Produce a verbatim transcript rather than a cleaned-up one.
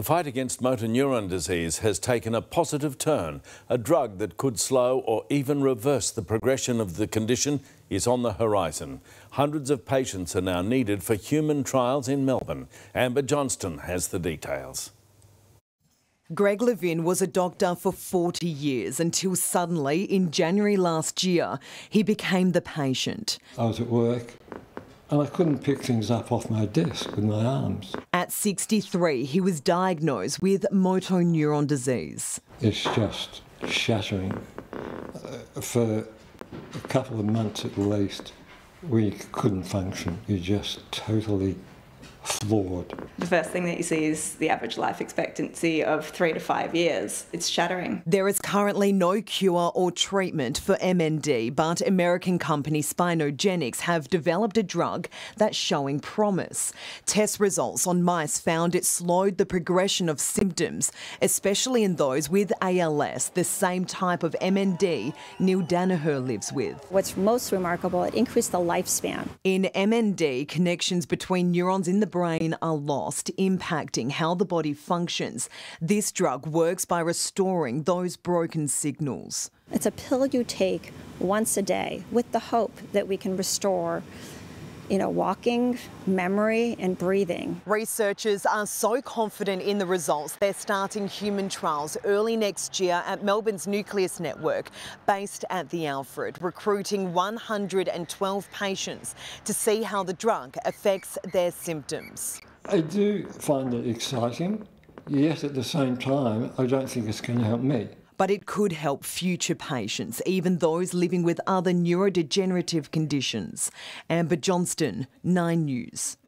The fight against motor neuron disease has taken a positive turn. A drug that could slow or even reverse the progression of the condition is on the horizon. Hundreds of patients are now needed for human trials in Melbourne. Amber Johnston has the details. Greg Levin was a doctor for forty years until suddenly, in January last year, he became the patient. I was at work and I couldn't pick things up off my desk with my arms. At sixty-three, he was diagnosed with motor neuron disease. It's just shattering. Uh, for a couple of months at least, we couldn't function. You're just totally flawed. The first thing that you see is the average life expectancy of three to five years. It's shattering. There is currently no cure or treatment for M N D, but American company Spinogenics have developed a drug that's showing promise. Test results on mice found it slowed the progression of symptoms, especially in those with A L S, the same type of M N D Neil Danaher lives with. What's most remarkable, it increased the lifespan. In M N D, connections between neurons in the brain are lost, impacting how the body functions. This drug works by restoring those broken signals. It's a pill you take once a day with the hope that we can restore, you know, walking, memory and breathing. Researchers are so confident in the results, they're starting human trials early next year at Melbourne's Nucleus Network, based at the Alfred, recruiting one hundred twelve patients to see how the drug affects their symptoms. I do find it exciting, yet at the same time, I don't think it's going to help me. But it could help future patients, even those living with other neurodegenerative conditions. Amber Johnston, Nine News.